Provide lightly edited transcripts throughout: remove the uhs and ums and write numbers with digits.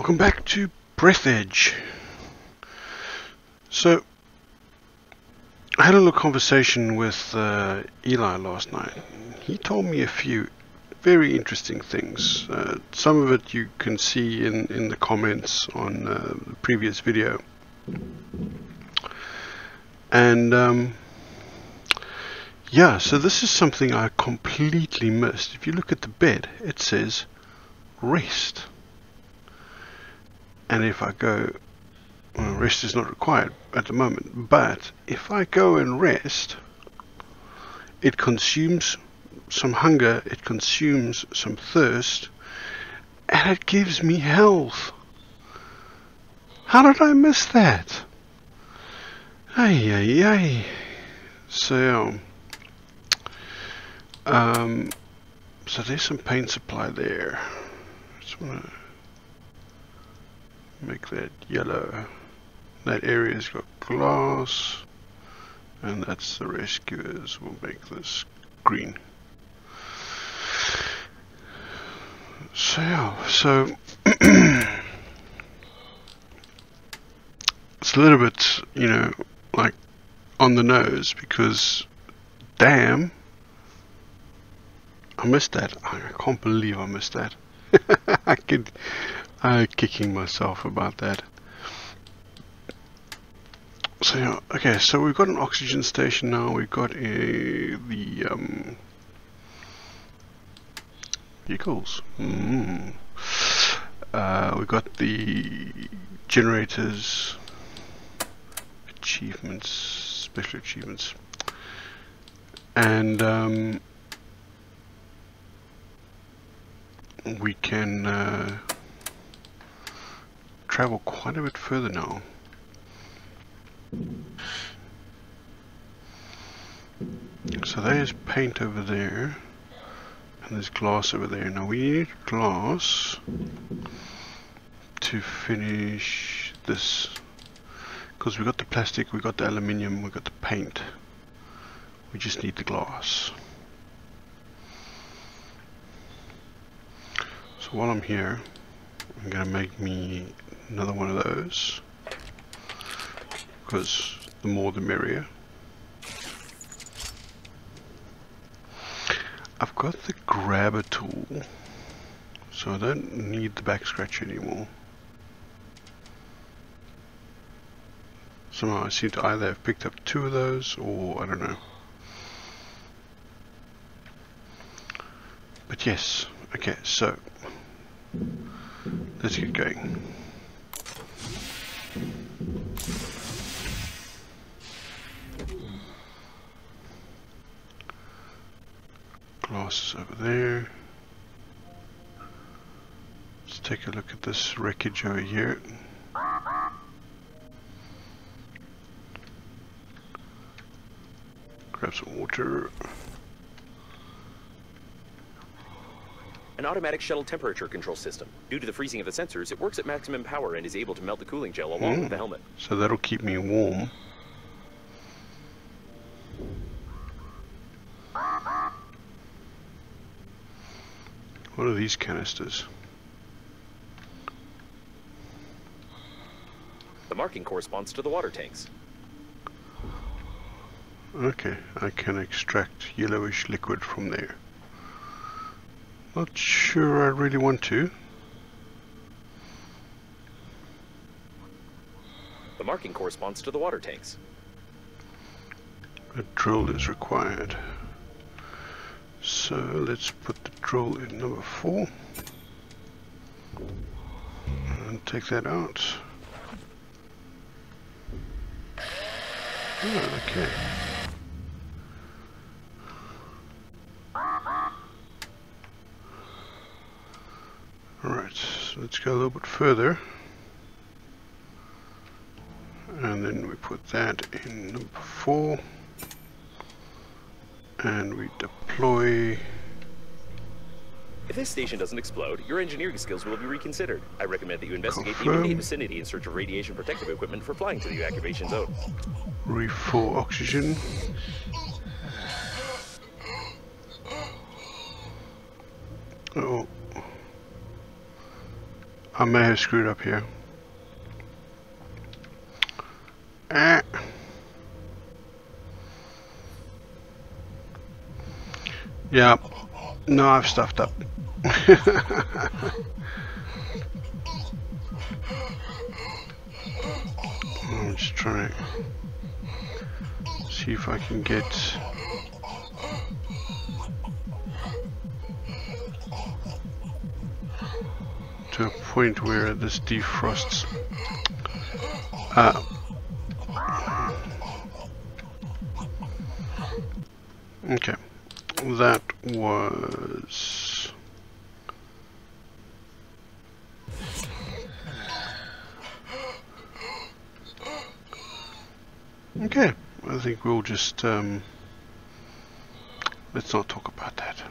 Welcome back to Breathedge. So, I had a little conversation with Eli last night. He told me a few very interesting things. Some of it you can see in the comments on the previous video. And yeah, so this is something I completely missed. If you look at the bed, it says rest. And if I go, well, rest is not required at the moment, but if I go and rest, it consumes some hunger, it consumes some thirst, and it gives me health. How did I miss that? Ay, ay, ay. So, so there's some paint supply there. Just want to make that yellow. That area's got glass, and that's the rescuers. We'll make this green. So yeah, so it's a little bit, you know, like on the nose, because damn, I missed that. I can't believe I missed that. I'm kicking myself about that. So yeah, okay, so we've got an oxygen station now. We've got the vehicles. We've got the generators, achievements, special achievements, and we can travel quite a bit further now. So there's paint over there, and there's glass over there. Now we need glass to finish this, because we got the plastic, we got the aluminium, we got the paint. We just need the glass. So while I'm here, I'm gonna make me another one of those, because the more the merrier. I've got the grabber tool, so I don't need the back scratcher anymore. Somehow I seem to either have picked up two of those, or I don't know. But yes, okay, so let's get going. Glass is over there. Let's take a look at this wreckage over here. Grab some water. An automatic shuttle temperature control system. Due to the freezing of the sensors, it works at maximum power and is able to melt the cooling gel along with the helmet. So that'll keep me warm. What are these canisters? The marking corresponds to the water tanks. Okay, I can extract yellowish liquid from there. Not sure I really want to. The marking corresponds to the water tanks. A drill is required. So let's put the drill in number 4 and take that out. Oh, okay. Alright, so let's go a little bit further, and then we put that in number 4, and we deploy. If this station doesn't explode, your engineering skills will be reconsidered. I recommend that you investigate the immediate vicinity in search of radiation protective equipment for flying to the activation zone. Refill oxygen. I may have screwed up here. Yeah. No, I've stuffed up. I'm just trying to see if I can get... to a point where this defrosts. Okay. That was okay. I think we'll just let's not talk about that.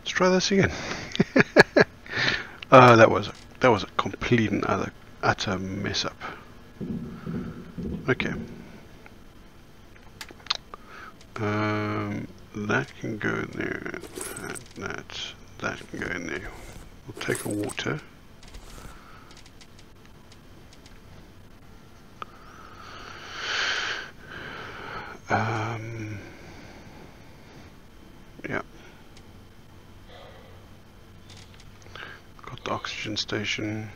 Let's try this again. that was a complete and utter mess up. Okay. That can go in there, that can go in there. We'll take a water. Yeah. Got the oxygen station.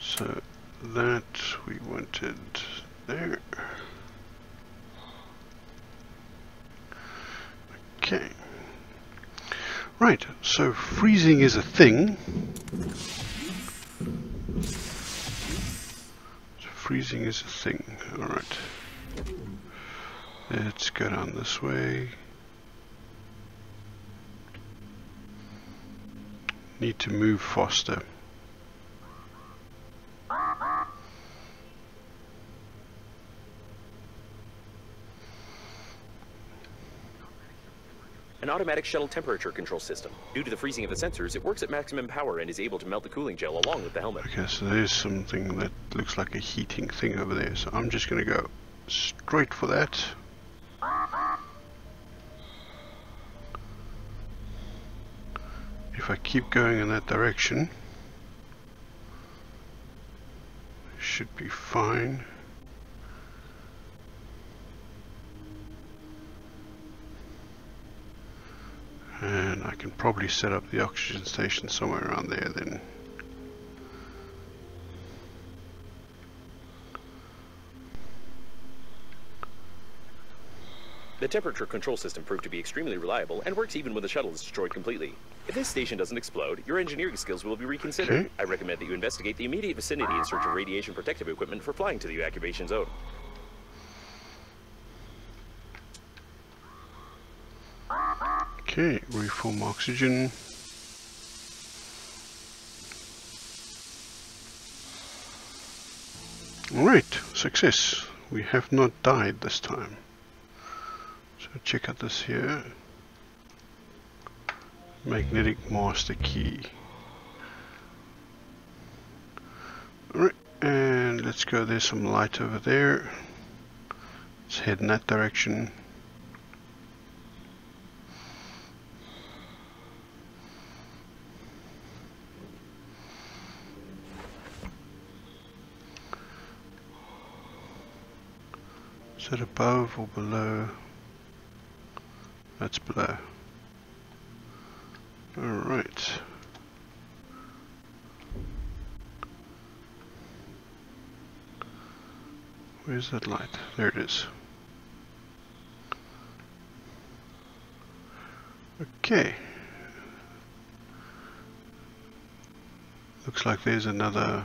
So that we wanted... there. Okay. Right, so freezing is a thing. So freezing is a thing. Alright. Let's go down this way. Need to move faster. An automatic shuttle temperature control system. Due to the freezing of the sensors, it works at maximum power and is able to melt the cooling gel along with the helmet. Okay, so there's something that looks like a heating thing over there, so I'm just going to go straight for that. If I keep going in that direction, it should be fine. And I can probably set up the oxygen station somewhere around there then. The temperature control system proved to be extremely reliable and works even when the shuttle is destroyed completely. If this station doesn't explode, your engineering skills will be reconsidered. Okay. I recommend that you investigate the immediate vicinity in search of radiation protective equipment for flying to the evacuation zone. Okay, reform oxygen. Alright, success. We have not died this time. So check out this here. Magnetic master key. Alright, and let's go, there's some light over there. Let's head in that direction. Is it above or below? That's below. Alright. Where's that light? There it is. Okay. Looks like there's another...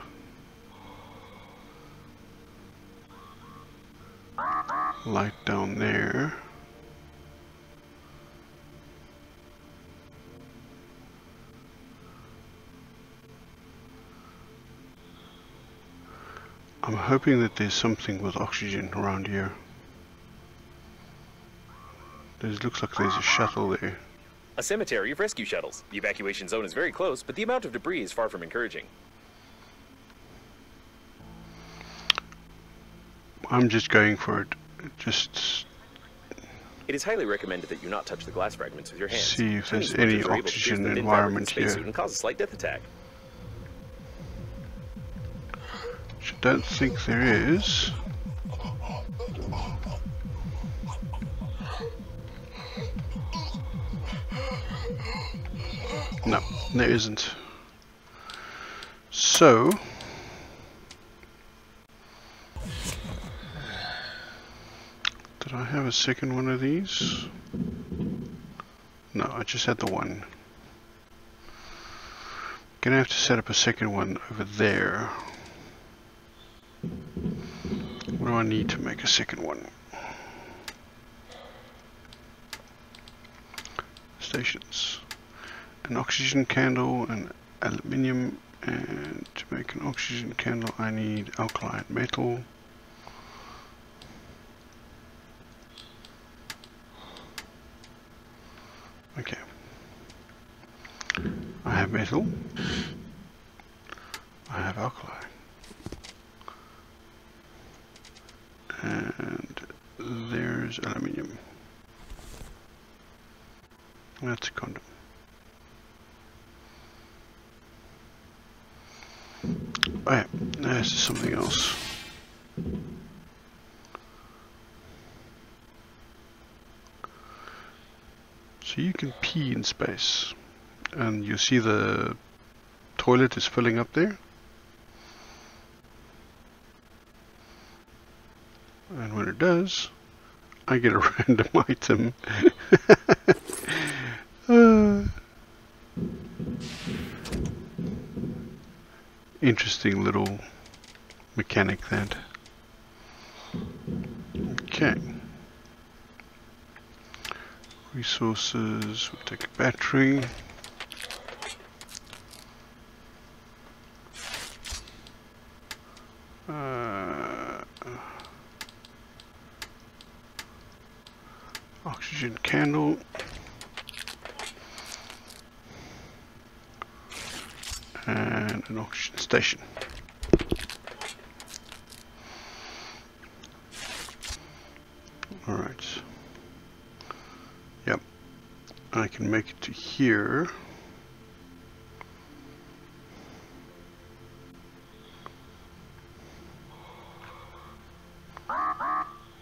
light down there. I'm hoping that there's something with oxygen around here. There looks like there's a shuttle there. A cemetery of rescue shuttles. The evacuation zone is very close, but the amount of debris is far from encouraging. I'm just going for it. Just It is highly recommended that you not touch the glass fragments with your hands. See if there's any oxygen environment here. And cause a slight death attack. Which I don't think there is. No, there isn't. So did I have a second one of these? No, I just had the one. Gonna have to set up a second one over there. What do I need to make a second one? Stations. An oxygen candle, an aluminium, and to make an oxygen candle I need alkaline metal. Okay, I have metal, I have alkaline, and there's aluminium. That's a condom. Oh yeah, this is something else. So you can pee in space, and you see the toilet is filling up there. And when it does, I get a random item. Interesting little mechanic that. Okay. Resources, we'll take a battery. Oxygen candle. And an oxygen station. All right. Yep. I can make it to here.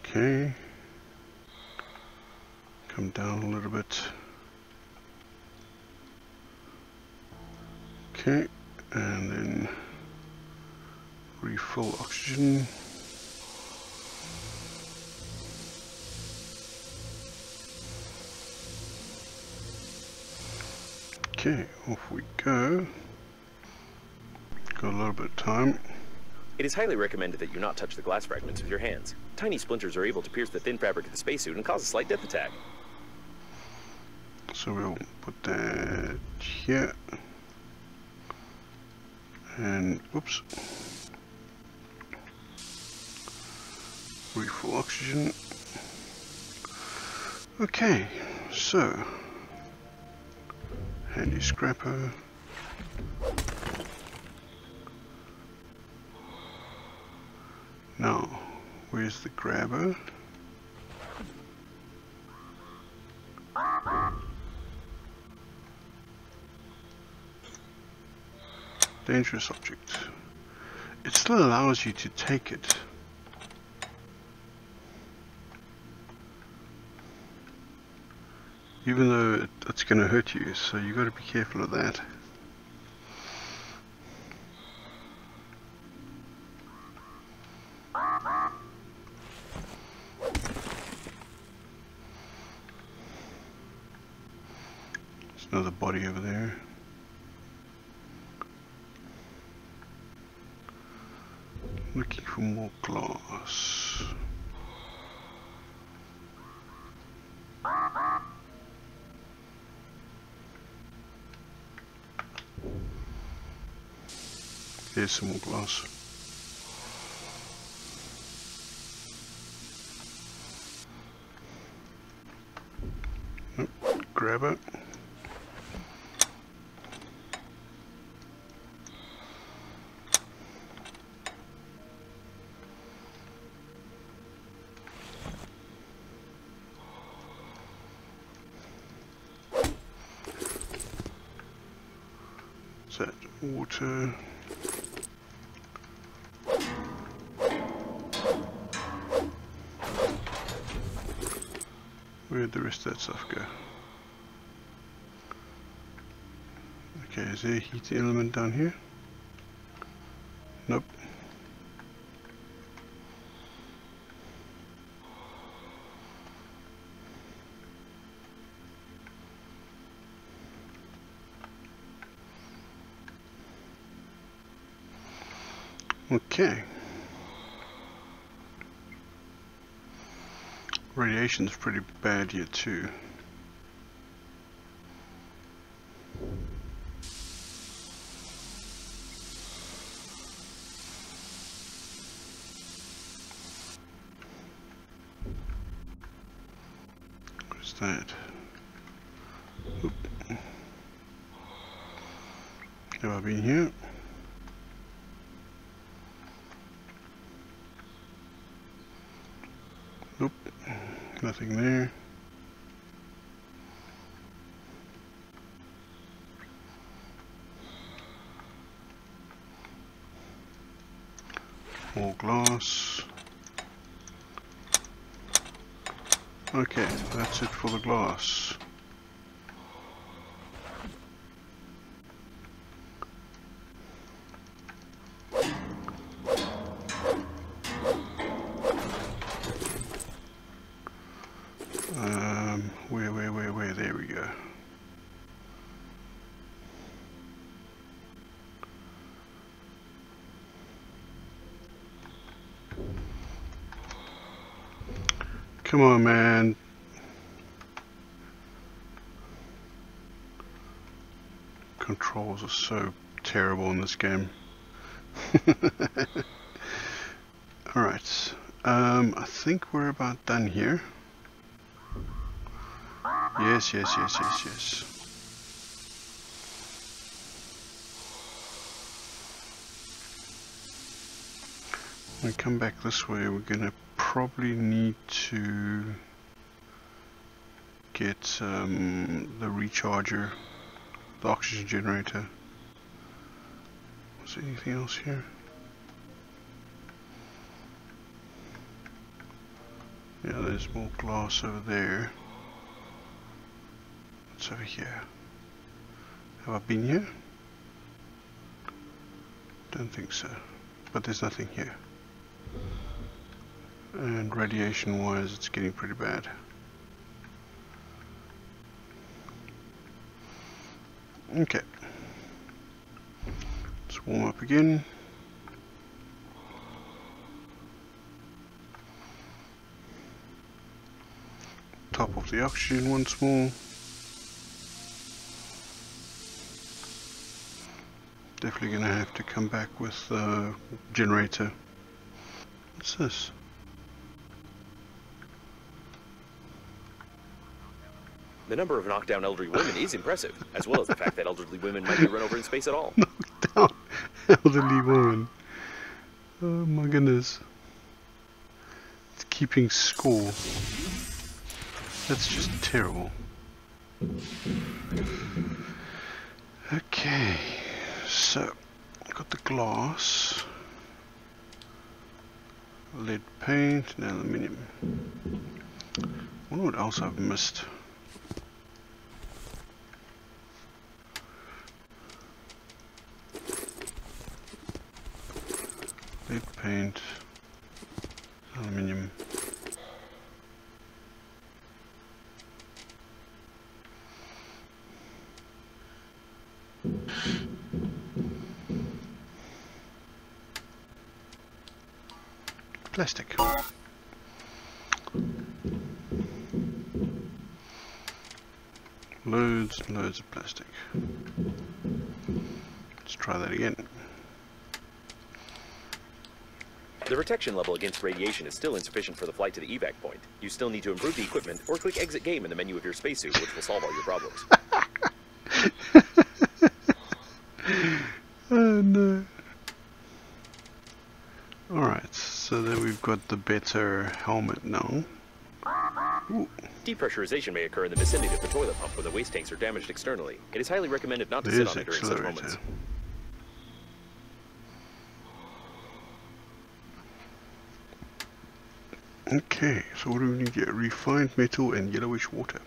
Okay. Come down a little bit. Okay, and then refill oxygen. Okay, off we go. Got a little bit of time. It is highly recommended that you not touch the glass fragments with your hands. Tiny splinters are able to pierce the thin fabric of the spacesuit and cause a slight death attack. So we'll put that here. And oops, refill oxygen. Okay, so handy scrapper. Now, where's the grabber? Dangerous object. It still allows you to take it. Even though it's going to hurt you, so you've got to be careful of that. There's another body over there. Looking for more glass. Here's some more glass. Nope, grab it. Set auto. Where'd the rest of that stuff go? Okay, is there a heat element down here? Nope. Okay. Radiation's pretty bad here too. What's that? Oop. Have I been here? Nope, nothing there. More glass. Okay, that's it for the glass. Where, there we go. Come on, man. Controls are so terrible in this game. Alright, I think we're about done here. Yes. When we come back this way, we're gonna probably need to get the recharger, the oxygen generator. Was there anything else here? Yeah, there's more glass over there. Over here. Have I been here? Don't think so. But there's nothing here. And radiation wise, it's getting pretty bad. Okay. Let's warm up again. Top off the oxygen once more. Definitely gonna have to come back with the generator. What's this? The number of knockdown elderly women is impressive, as well as the fact that elderly women might be run over in space at all. Knockdown elderly woman. Oh my goodness. It's keeping score. That's just terrible. Okay. So, I've got the glass, lead paint, and aluminium. I wonder what else I've missed. Lead paint, aluminium. Plastic. Loads and loads of plastic. Let's try that again. The protection level against radiation is still insufficient for the flight to the evac point. You still need to improve the equipment or click exit game in the menu of your spacesuit, which will solve all your problems. Oh no. Alright, so then we've got the better helmet now. Ooh. Depressurization may occur in the vicinity of the toilet pump when the waste tanks are damaged externally. It is highly recommended not to sit on it during such moments. Okay, so what do we need to get? Refined metal and yellowish water.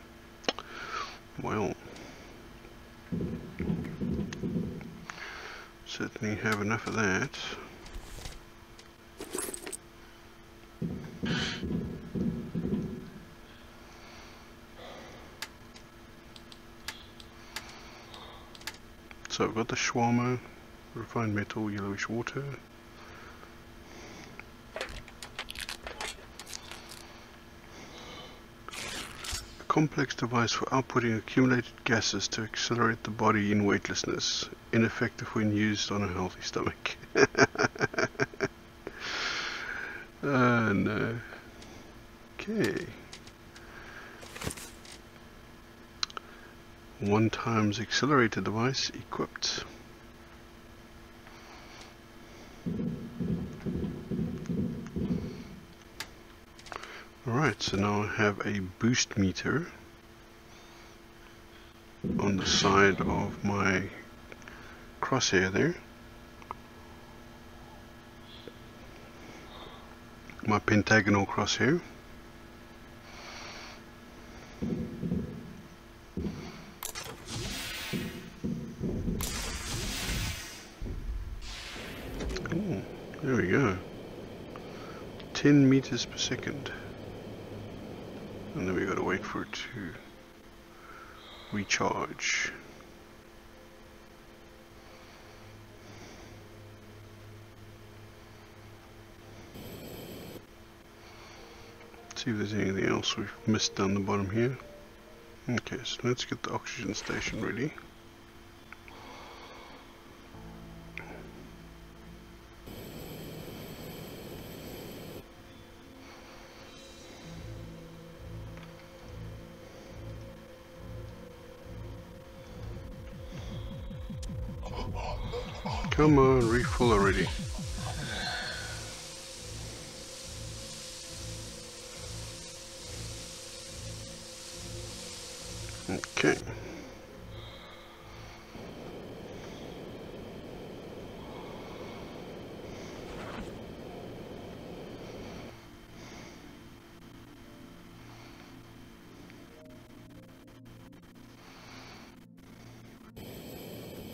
Well, certainly have enough of that. So I've got the shawarma, refined metal, yellowish water. A complex device for outputting accumulated gases to accelerate the body in weightlessness. Ineffective when used on a healthy stomach. Oh no. Okay. 1x accelerator device equipped. Alright, so now I have a boost meter on the side of my crosshair there. My pentagonal crosshair. Ooh, there we go. 10 meters per second. And then we gotta wait for it to recharge. See if there's anything else we've missed down the bottom here. Okay, so let's get the oxygen station ready. Come on, refill already. Okay.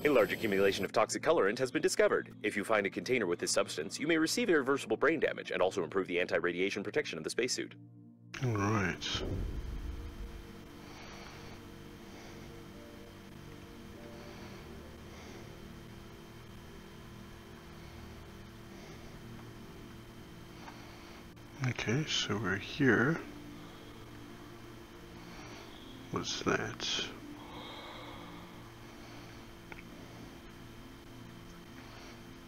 A large accumulation of toxic colorant has been discovered. If you find a container with this substance, you may receive irreversible brain damage and also improve the anti-radiation protection of the spacesuit. All right. Okay, so we're here. What's that?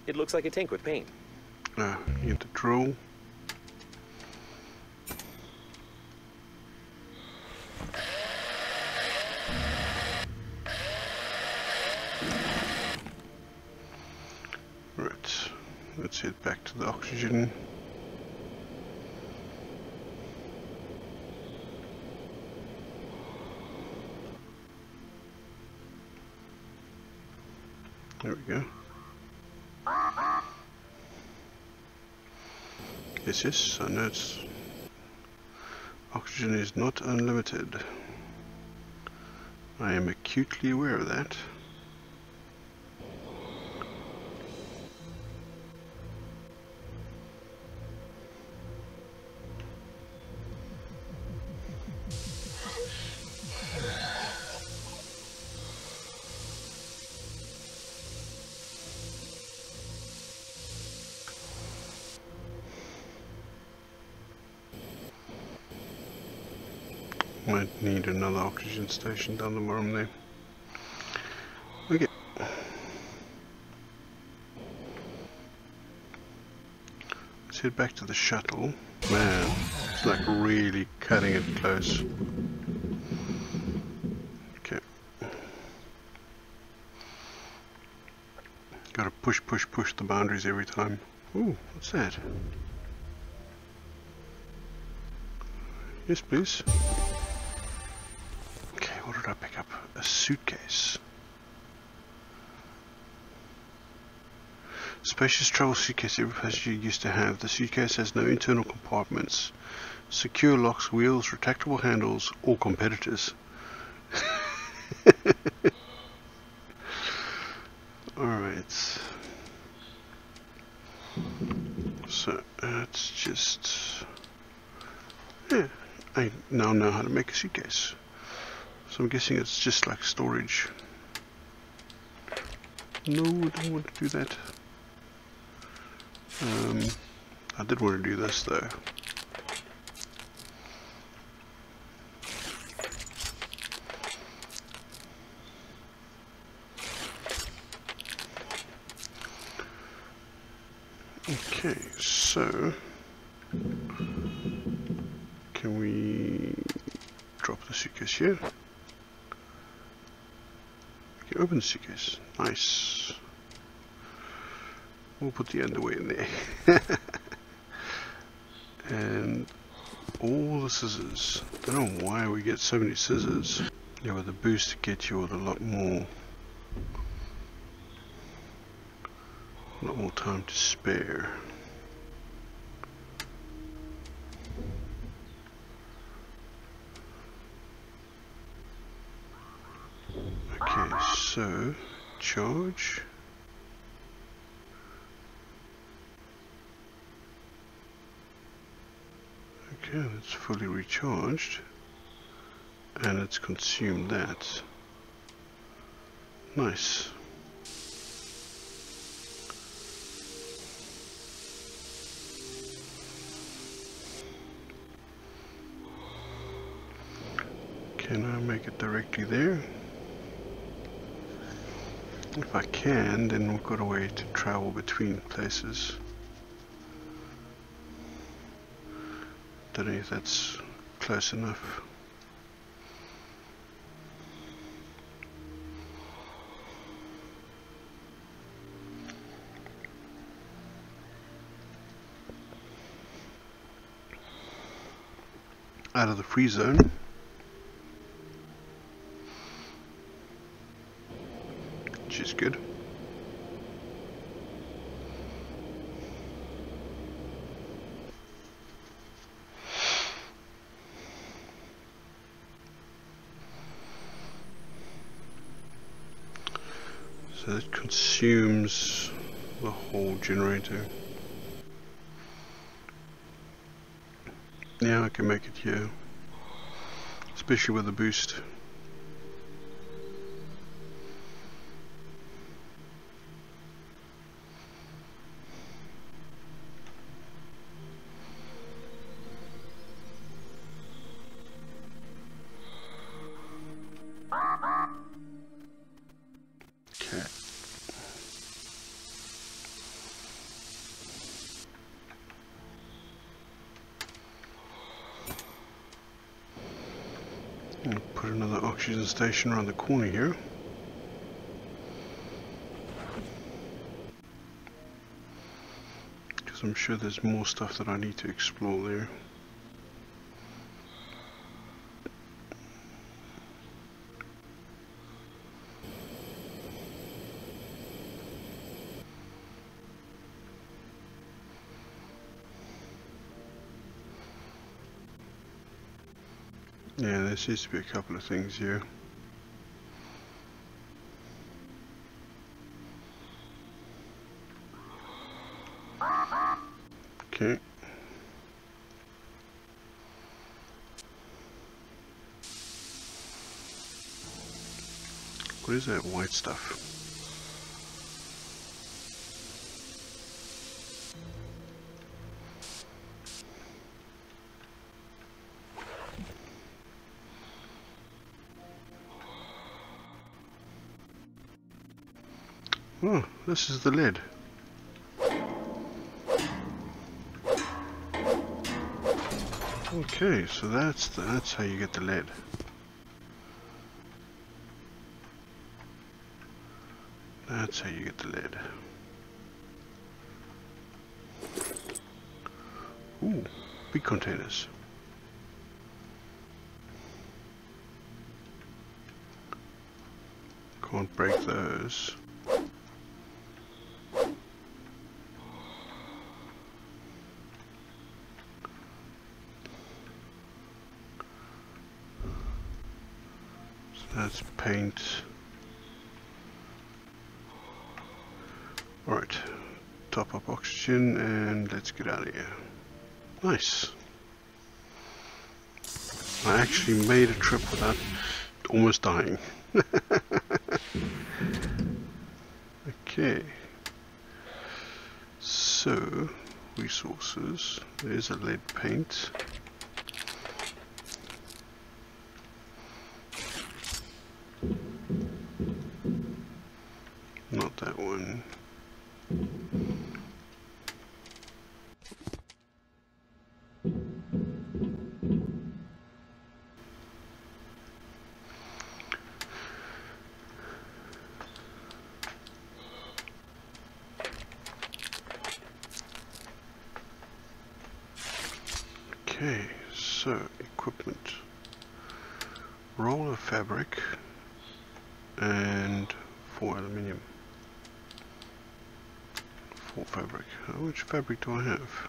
It looks like a tank with paint. Ah, you have to drill. Right, let's head back to the oxygen. There we go. Yes, I know it's... Oxygen is not unlimited. I am acutely aware of that. Might need another oxygen station down the bottom there. Okay. Let's head back to the shuttle. Man, it's like really cutting it close. Okay. Gotta push the boundaries every time. Ooh, what's that? Yes, please. Okay, what did I pick up? A suitcase. Spacious travel suitcase every passenger used to have. The suitcase has no internal compartments, secure locks, wheels, retractable handles, or competitors. Alright. So it's just... yeah, I now know how to make a suitcase. So I'm guessing it's just like storage. No, I don't want to do that. I did want to do this though. Okay, so can we drop the suitcase here? We can open the suitcase. Nice. We'll put the underwear in there. And all the scissors. I don't know why we get so many scissors. Yeah, with the boost gets you with a lot more time to spare. Okay, so charge. Yeah, it's fully recharged and it's consumed that. Nice. Can I make it directly there? If I can, then we've got a way to travel between places. Don't know if that's close enough. Out of the free zone. Which is good. So it consumes the whole generator. Now I can make it here, especially with the boost. Put another oxygen station around the corner here. Because I'm sure there's more stuff that I need to explore there. Yeah, there seems to be a couple of things here. Okay. What is that white stuff? Oh, this is the lid. Okay, so that's how you get the lid. That's how you get the lid. Ooh, big containers. won't break those. That's paint. Alright, top up oxygen and let's get out of here. Nice. I actually made a trip without almost dying. Okay. So, resources. There's a lead paint. Not that one. Okay, so equipment. Roll of fabric and 4 aluminium. 4 fabric. How much fabric do I have?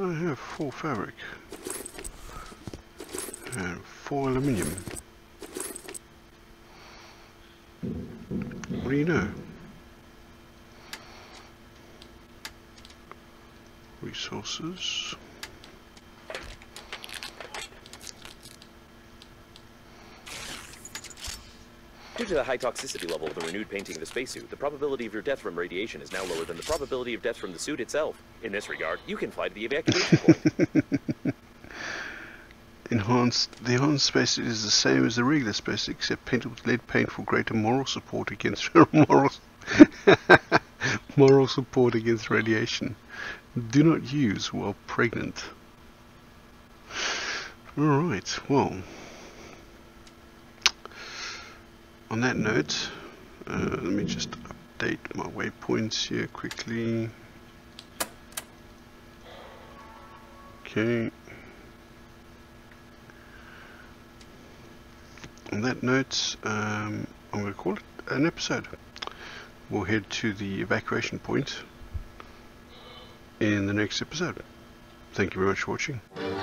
I have 4 fabric and 4 aluminium. What do you know? Resources. Due to the high toxicity level of the renewed painting of the spacesuit, the probability of your death from radiation is now lower than the probability of death from the suit itself. In this regard, you can fly to the evacuation point. The enhanced spacesuit is the same as the regular spacesuit, except painted with lead paint for greater moral support against moral support against radiation. Do not use while pregnant. All right. Well. On that note, let me just update my waypoints here quickly. Okay. On that note, I'm going to call it an episode. We'll head to the evacuation point in the next episode. Thank you very much for watching.